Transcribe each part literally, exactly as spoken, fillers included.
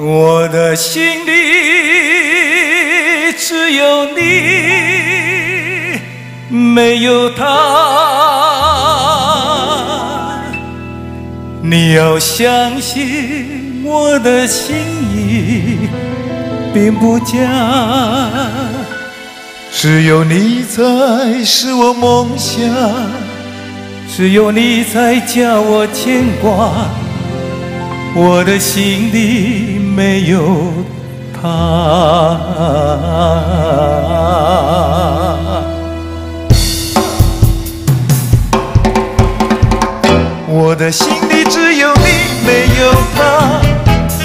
我的心里只有你，没有他。你要相信我的心意并不假，只有你才是我梦想，只有你才叫我牵挂，我的心里没有他。我的心里只有你，没有他。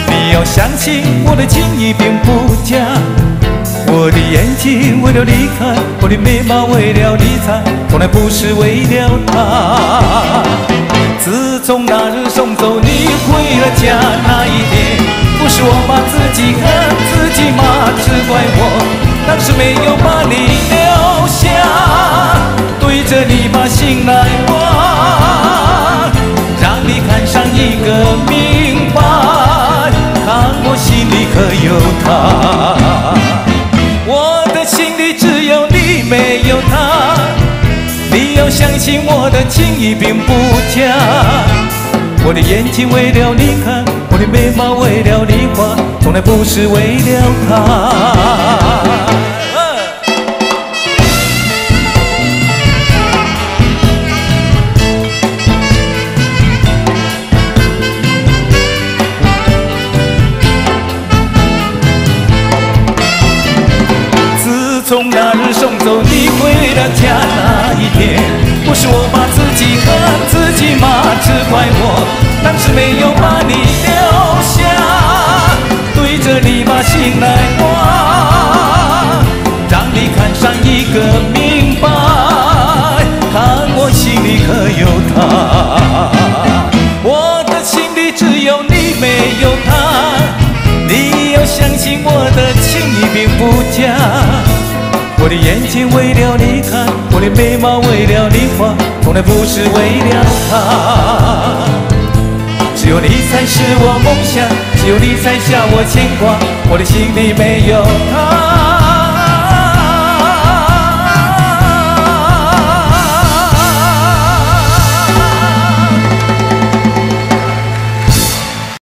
你要相信我的情意并不假，我的眼睛为了你看，我的眉毛为了你擦，从来不是为了他。自从那日送走你回了家那一天，不是我把自己恨自己骂，只怪我当时没有把你留下，对着你把心来挖，让你看上一个明白，看我心里可有他。我的心里只有你，没有他。你要相信我的情意并不假，我的眼睛为了你看，我的眉毛为了你画，从来不是为了他。从那日送走你回了家那一天，不是我把自己恨自己骂，只怪我当时没有把你留下，对着你把心来挖，让你看上一个明白，看我心里可有他。我的心里只有你，没有他。你要相信我的情意并不假，我的眼睛为了你看，我的眉毛为了你画，从来不是为了他。只有你才是我梦想，只有你才叫我牵挂，我的心里没有他。